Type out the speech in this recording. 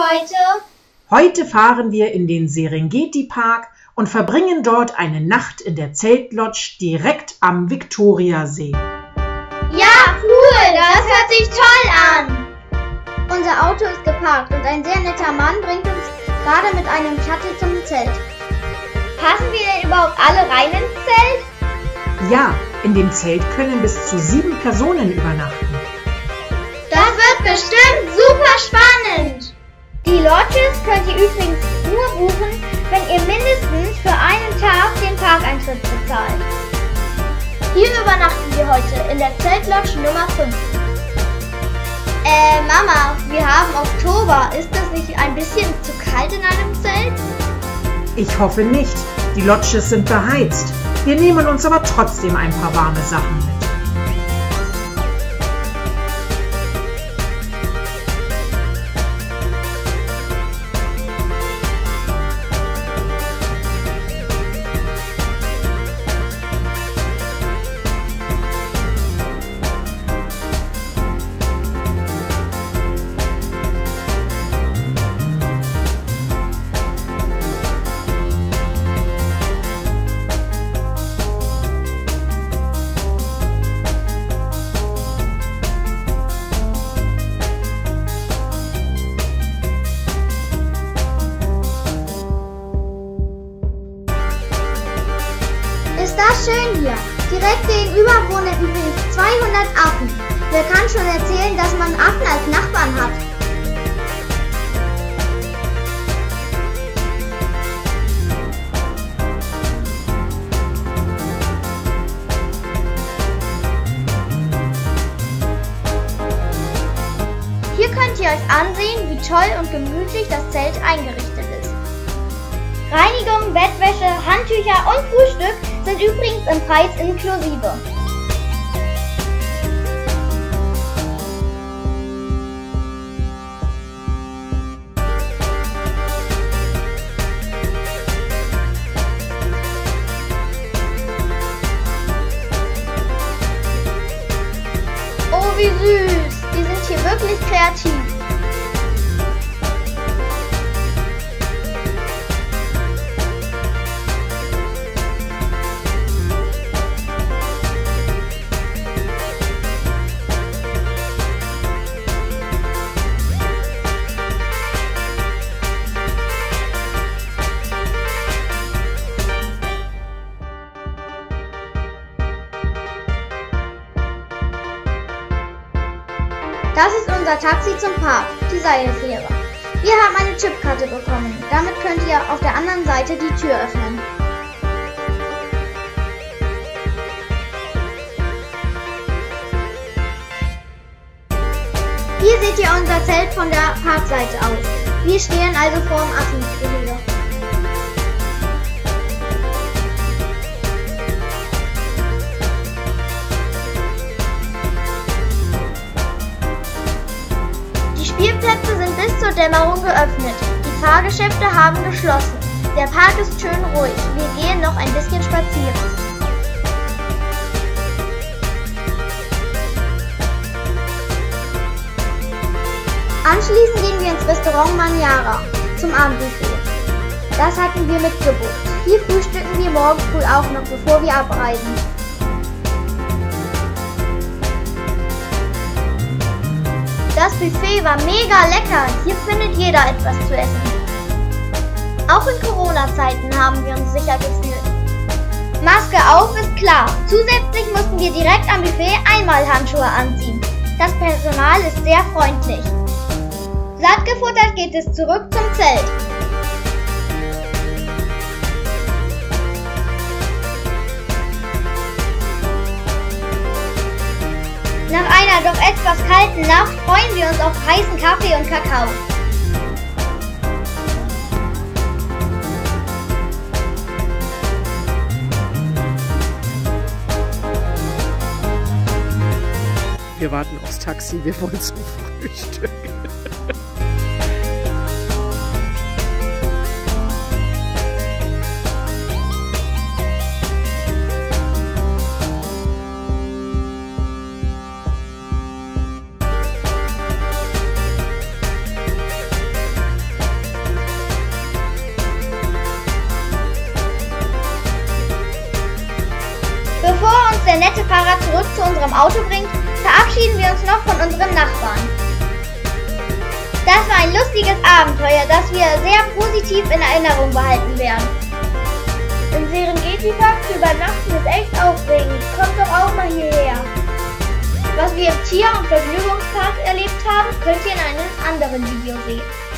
heute? Heute fahren wir in den Serengeti Park und verbringen dort eine Nacht in der Zeltlodge direkt am Viktoriasee. Ja, cool, das hört sich toll an. Unser Auto ist geparkt und ein sehr netter Mann bringt uns gerade mit einem Shuttle zum Zelt. Passen wir denn überhaupt alle rein ins Zelt? Ja, in dem Zelt können bis zu 7 Personen übernachten. Das wird bestimmt super spannend! Die Lodges könnt ihr übrigens nur buchen, wenn ihr mindestens für einen Tag den Parkeintritt bezahlt. Hier übernachten wir heute in der Zeltlodge Nummer 5. Mama, wir haben Oktober. Ist das nicht ein bisschen zu kalt in einem Zelt? Ich hoffe nicht. Die Lodges sind beheizt. Wir nehmen uns aber trotzdem ein paar warme Sachen mit. Ist das schön hier? Direkt gegenüber wohnen übrigens 200 Affen. Wer kann schon erzählen, dass man Affen als Nachbarn hat? Hier könnt ihr euch ansehen, wie toll und gemütlich das Zelt eingerichtet ist. Reinigung, Bettwäsche, Handtücher und Frühstück sind übrigens im Preis inklusive. Oh, wie süß! Die sind hier wirklich kreativ. Das ist unser Taxi zum Park, die Seilfähre. Wir haben eine Chipkarte bekommen. Damit könnt ihr auf der anderen Seite die Tür öffnen. Hier seht ihr unser Zelt von der Parkseite aus. Wir stehen also vor dem Affengehege. Spielplätze sind bis zur Dämmerung geöffnet. Die Fahrgeschäfte haben geschlossen. Der Park ist schön ruhig. Wir gehen noch ein bisschen spazieren. Anschließend gehen wir ins Restaurant Manyara zum Abendbuffet. Das hatten wir mitgebucht. Hier frühstücken wir morgen früh auch noch, bevor wir abreisen. Das Buffet war mega lecker. Hier findet jeder etwas zu essen. Auch in Corona-Zeiten haben wir uns sicher gefühlt. Maske auf ist klar. Zusätzlich mussten wir direkt am Buffet einmal Handschuhe anziehen. Das Personal ist sehr freundlich. Sattgefuttert geht es zurück zum Zelt. Nach einer doch etwas kalten Nacht freuen wir uns auf heißen Kaffee und Kakao. Wir warten aufs Taxi, wir wollen zum Frühstück. Bevor uns der nette Fahrer zurück zu unserem Auto bringt, verabschieden wir uns noch von unserem Nachbarn. Das war ein lustiges Abenteuer, das wir sehr positiv in Erinnerung behalten werden. Im Serengeti Park zu übernachten ist echt aufregend. Kommt doch auch mal hierher. Was wir im Tier- und Vergnügungspark erlebt haben, könnt ihr in einem anderen Video sehen.